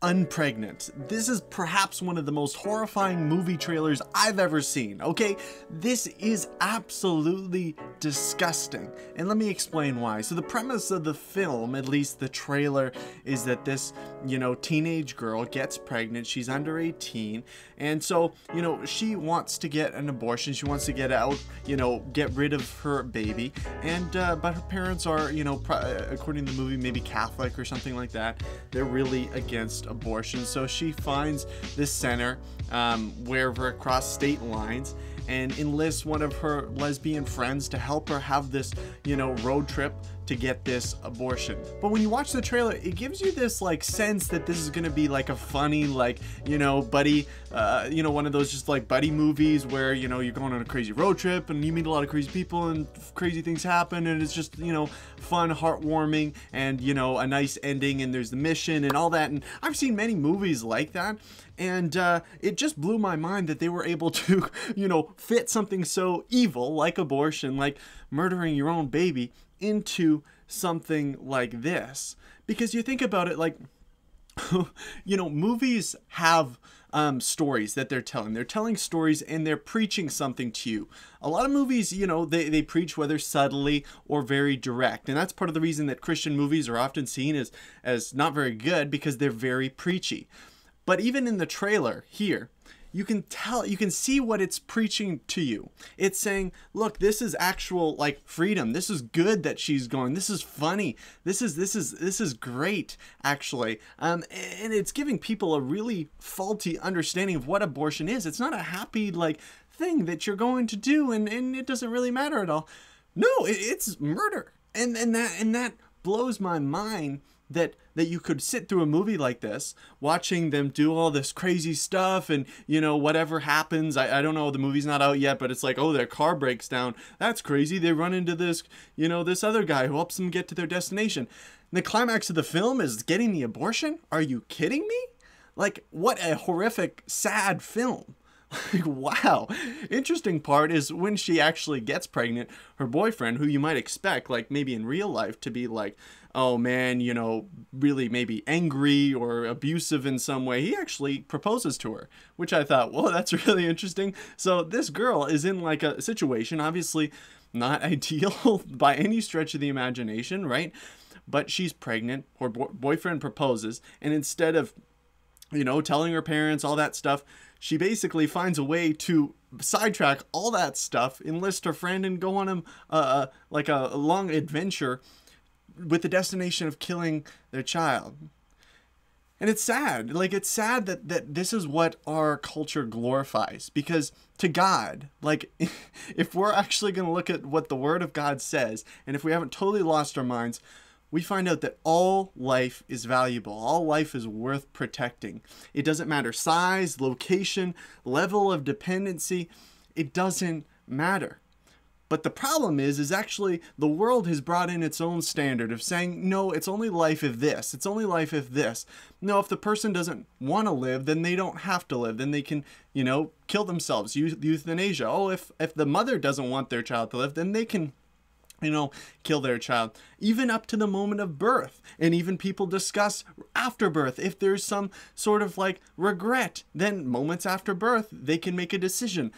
Unpregnant. This is perhaps one of the most horrifying movie trailers I've ever seen, okay? This is absolutely disgusting, and let me explain why. So the premise of the film, at least the trailer, is that this, teenage girl gets pregnant. She's under 18, and so, she wants to get an abortion. She wants to get out, get rid of her baby, and, but her parents are, according to the movie, maybe Catholic or something like that. They're really against abortion, so she finds this center wherever across state lines and enlists one of her lesbian friends to help her have this road trip to get this abortion. But when you watch the trailer, it gives you this sense that this is gonna be a funny, buddy, one of those just buddy movies where you're going on a crazy road trip and you meet a lot of crazy people and crazy things happen, and it's just fun, heartwarming, and a nice ending, and there's the mission and all that. And I've seen many movies like that, and it just blew my mind that they were able to fit something so evil like abortion, like murdering your own baby, into something like this. Because you think about it, movies have stories that they're telling. They're telling stories and they're preaching something to you. A lot of movies, they preach, whether subtly or very direct. And that's part of the reason that Christian movies are often seen as not very good, because they're very preachy. But even in the trailer here, you can tell, you can see what it's preaching to you. It's saying, look, this is actual freedom. This is good that she's going. This is funny. This is great, actually. And it's giving people a really faulty understanding of what abortion is. It's not a happy thing that you're going to do, and it doesn't really matter at all. No, it's murder. And that blows my mind. That you could sit through a movie like this, watching them do all this crazy stuff, and whatever happens, I don't know, the movie's not out yet, but it's oh, their car breaks down, that's crazy, they run into this this other guy who helps them get to their destination, and the climax of the film is getting the abortion. Are you kidding me? What a horrific, sad film. Wow. Interesting part is when she actually gets pregnant, her boyfriend, who you might expect, maybe in real life, to be oh man, really maybe angry or abusive in some way, he actually proposes to her, which I thought, whoa, that's really interesting. So this girl is in a situation, obviously not ideal by any stretch of the imagination, right? But she's pregnant, her boyfriend proposes, and instead of telling her parents, all that stuff, she basically finds a way to sidetrack all that stuff, enlist her friend, and go on a long adventure with the destination of killing their child. And it's sad. It's sad that this is what our culture glorifies. Because to God, if we're actually going to look at what the Word of God says, and if we haven't totally lost our minds, we find out that all life is valuable. All life is worth protecting. It doesn't matter size, location, level of dependency. It doesn't matter. But the problem is actually the world has brought in its own standard of saying, no, it's only life if this. It's only life if this. No, if the person doesn't want to live, then they don't have to live. Then they can, kill themselves, euthanasia. Oh, if the mother doesn't want their child to live, then they can kill their child, even up to the moment of birth. And even people discuss after birth, if there's some sort of regret, then moments after birth, they can make a decision.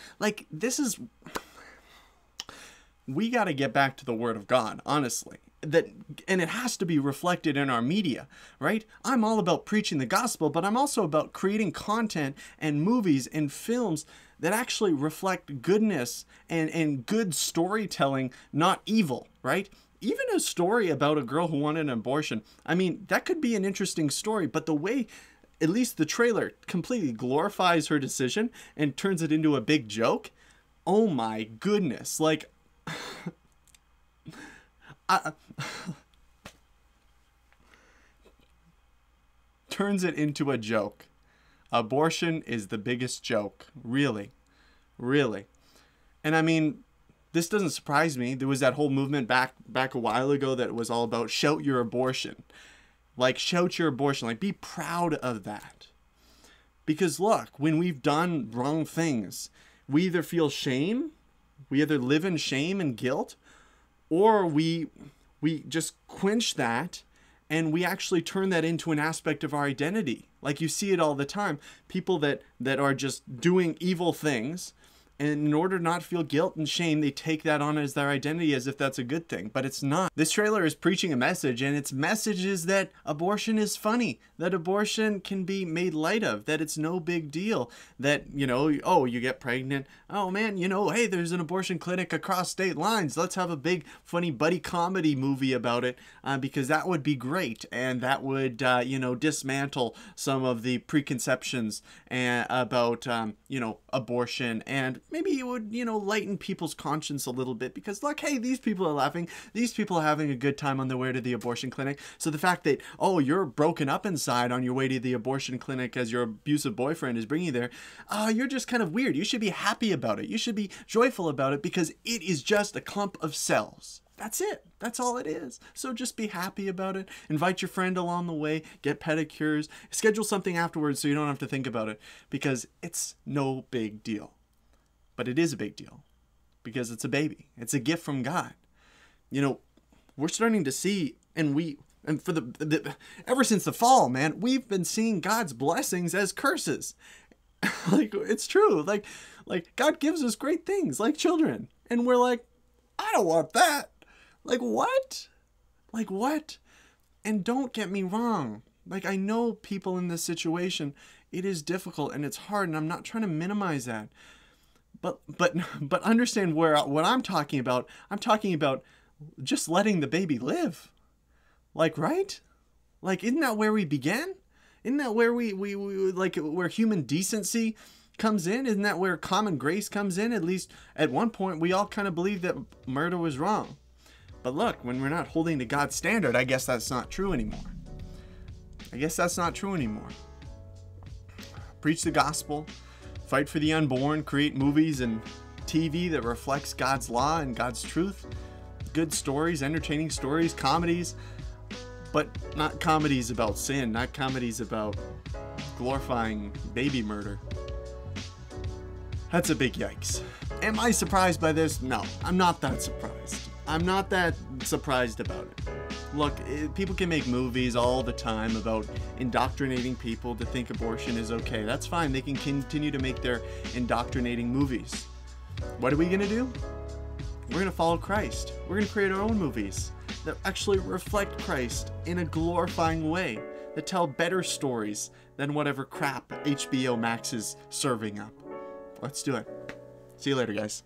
We got to get back to the Word of God, honestly. And it has to be reflected in our media, right? I'm all about preaching the gospel, but I'm also about creating content and movies and films that actually reflect goodness and good storytelling, not evil, right? Even a story about a girl who wanted an abortion, I mean, that could be an interesting story, but the way, at least the trailer, completely glorifies her decision and turns it into a big joke, oh my goodness, turns it into a joke. Abortion is the biggest joke, really, really. And I mean, this doesn't surprise me. There was that whole movement back a while ago that was all about shout your abortion, shout your abortion, be proud of that. Because look, when we've done wrong things, we either feel shame, we either live in shame and guilt, or we just quench that And we actually turn that into an aspect of our identity. Like, you see it all the time. People that are just doing evil things, and in order to not feel guilt and shame, they take that on as their identity, as if that's a good thing, but it's not. This trailer is preaching a message, and its message is that abortion is funny, that abortion can be made light of, that it's no big deal, that, you know, oh, you get pregnant, oh man, you know, hey, there's an abortion clinic across state lines, let's have a big funny buddy comedy movie about it, because that would be great, and that would, you know, dismantle some of the preconceptions and, about, you know, abortion, and maybe it would, you know, lighten people's conscience a little bit, because look, hey, these people are laughing. These people are having a good time on their way to the abortion clinic. So the fact that, oh, you're broken up inside on your way to the abortion clinic as your abusive boyfriend is bringing you there, you're just kind of weird. You should be happy about it. You should be joyful about it, because it is just a clump of cells. That's it. That's all it is. So just be happy about it. Invite your friend along the way. Get pedicures. Schedule something afterwards so you don't have to think about it, because it's no big deal. But it is a big deal, because it's a baby. It's a gift from God. You know, we're starting to see, and for the ever since the fall, man, we've been seeing God's blessings as curses. Like, it's true. Like God gives us great things, like children, and we're like, I don't want that. Like, what? Like, what? And don't get me wrong. Like, I know people in this situation. It is difficult and it's hard, and I'm not trying to minimize that. But understand what I'm talking about. I'm talking about just letting the baby live. Like, right? Like, isn't that where we begin? Isn't that where where human decency comes in? Isn't that where common grace comes in? At least at one point, we all kind of believed that murder was wrong. But look, when we're not holding to God's standard, I guess that's not true anymore. I guess that's not true anymore. Preach the gospel. Fight for the unborn, create movies and TV that reflects God's law and God's truth. Good stories, entertaining stories, comedies, but not comedies about sin, not comedies about glorifying baby murder. That's a big yikes. Am I surprised by this? No, I'm not that surprised. I'm not that surprised about it. Look, people can make movies all the time about indoctrinating people to think abortion is okay. That's fine. They can continue to make their indoctrinating movies. What are we going to do? We're going to follow Christ. We're going to create our own movies that actually reflect Christ in a glorifying way, that tell better stories than whatever crap HBO Max is serving up. Let's do it. See you later, guys.